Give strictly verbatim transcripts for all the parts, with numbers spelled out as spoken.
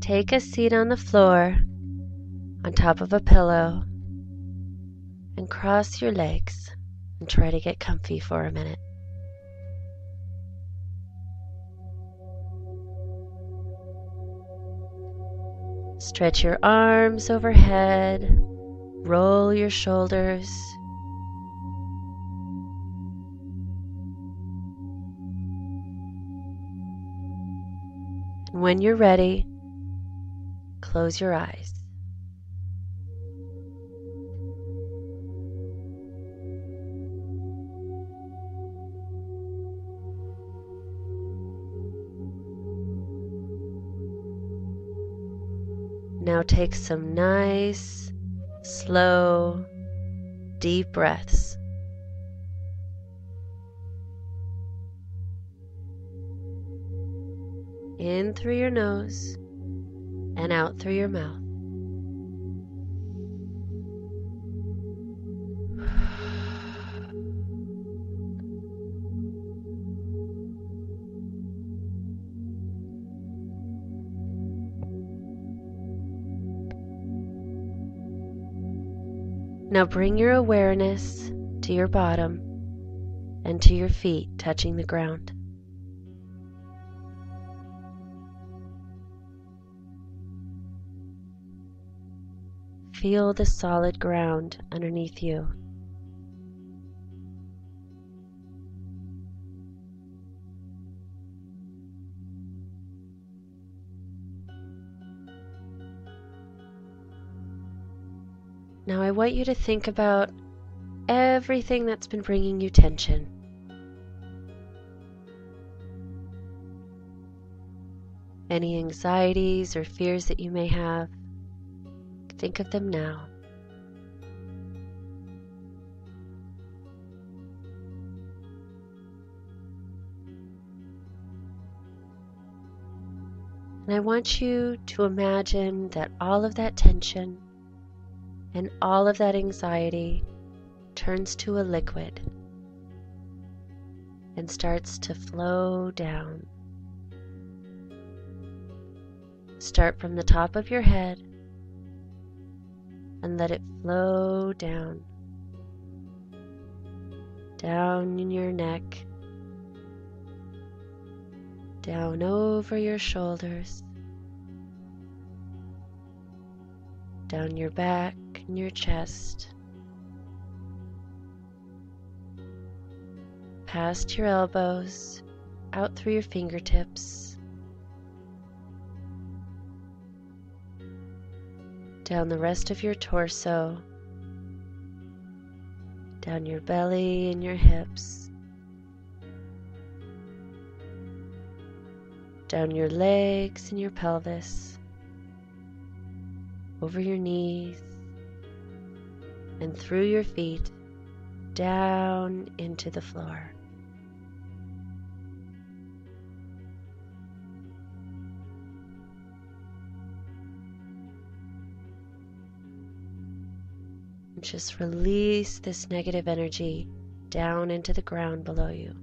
Take a seat on the floor, on top of a pillow, and cross your legs and try to get comfy for a minute. Stretch your arms overhead, roll your shoulders. And when you're ready, close your eyes. Now take some nice, slow, deep breaths. In through your nose and out through your mouth. Now bring your awareness to your bottom and to your feet touching the ground. Feel the solid ground underneath you. Now I want you to think about everything that's been bringing you tension. Any anxieties or fears that you may have, think of them now. And I want you to imagine that all of that tension and all of that anxiety turns to a liquid and starts to flow down. Start from the top of your head and let it flow down, down in your neck, down over your shoulders, down your back and your chest, past your elbows, out through your fingertips, down the rest of your torso, down your belly and your hips, down your legs and your pelvis, over your knees, and through your feet, down into the floor. And just release this negative energy down into the ground below you.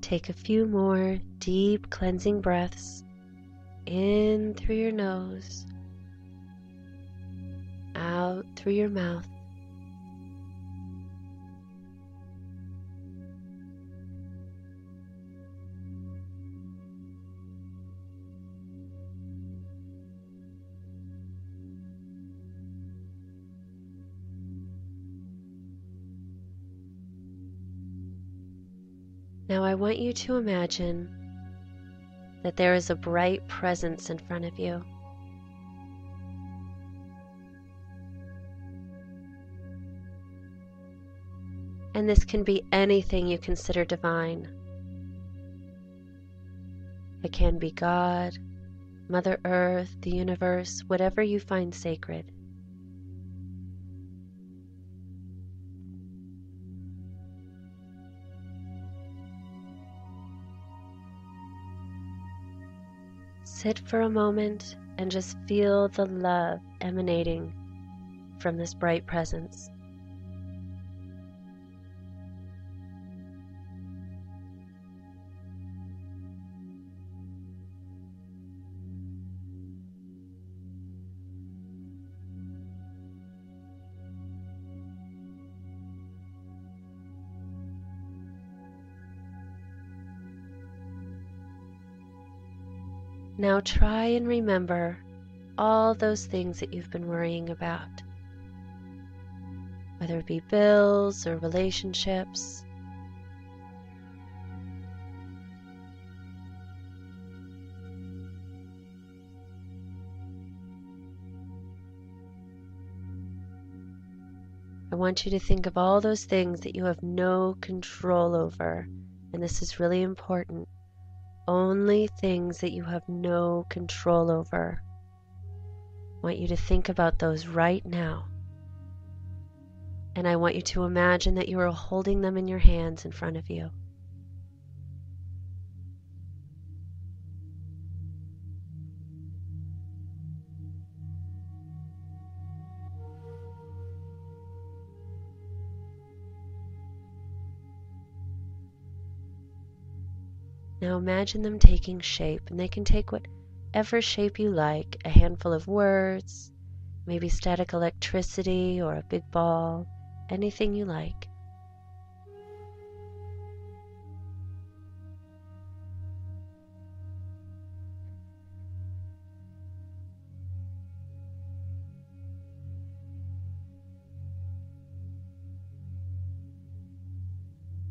Take a few more deep cleansing breaths in through your nose, out through your mouth. Now I want you to imagine that there is a bright presence in front of you. And this can be anything you consider divine. It can be God, Mother Earth, the universe, whatever you find sacred. Sit for a moment and just feel the love emanating from this bright presence. Now try and remember all those things that you've been worrying about, whether it be bills or relationships. I want you to think of all those things that you have no control over, and this is really important. Only things that you have no control over. I want you to think about those right now. And I want you to imagine that you are holding them in your hands in front of you. Now imagine them taking shape, and they can take whatever shape you like, a handful of words, maybe static electricity or a big ball, anything you like.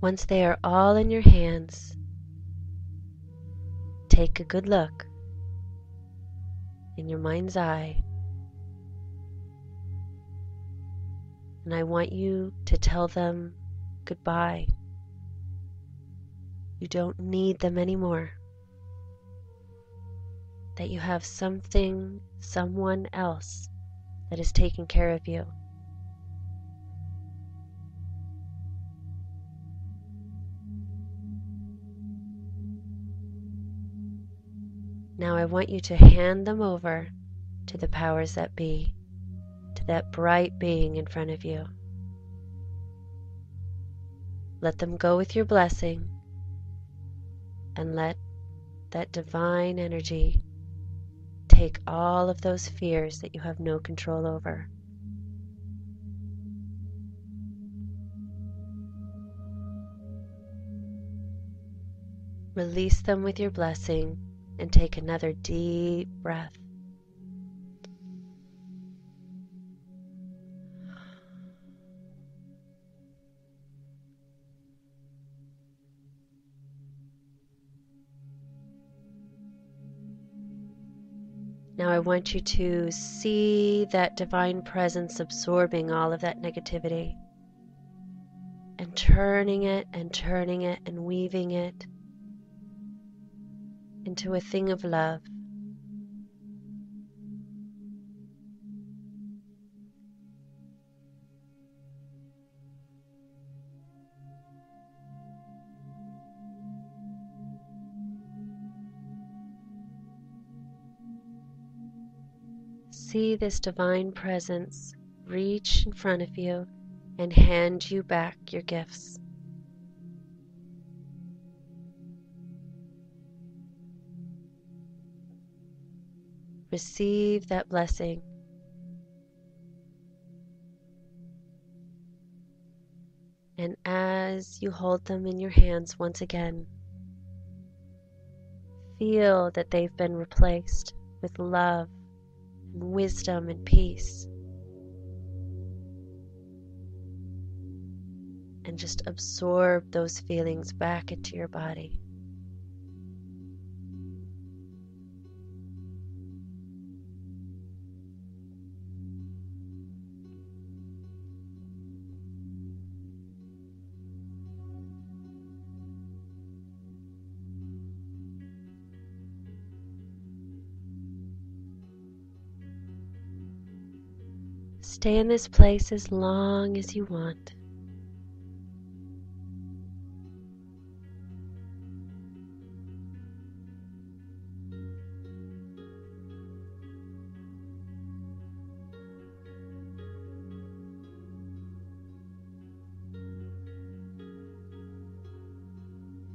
Once they are all in your hands, take a good look in your mind's eye, and I want you to tell them goodbye. You don't need them anymore. That you have something, someone else that is taking care of you. Now I want you to hand them over to the powers that be, to that bright being in front of you. Let them go with your blessing, and let that divine energy take all of those fears that you have no control over. Release them with your blessing, and take another deep breath. Now I want you to see that divine presence absorbing all of that negativity and turning it and turning it and weaving it into a thing of love. See this divine presence reach in front of you and hand you back your gifts. Receive that blessing. And as you hold them in your hands once again, feel that they've been replaced with love, and wisdom, and peace. And just absorb those feelings back into your body. Stay in this place as long as you want.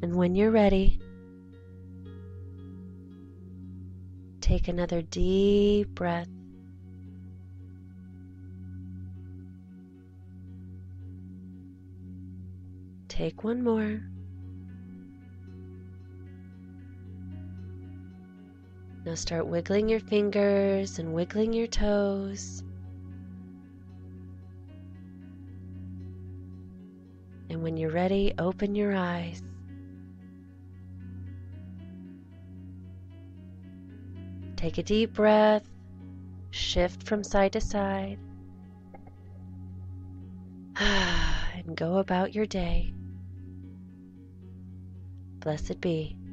And when you're ready, take another deep breath. Take one more. Now start wiggling your fingers and wiggling your toes. And when you're ready, open your eyes. Take a deep breath, shift from side to side, and go about your day. Blessed be.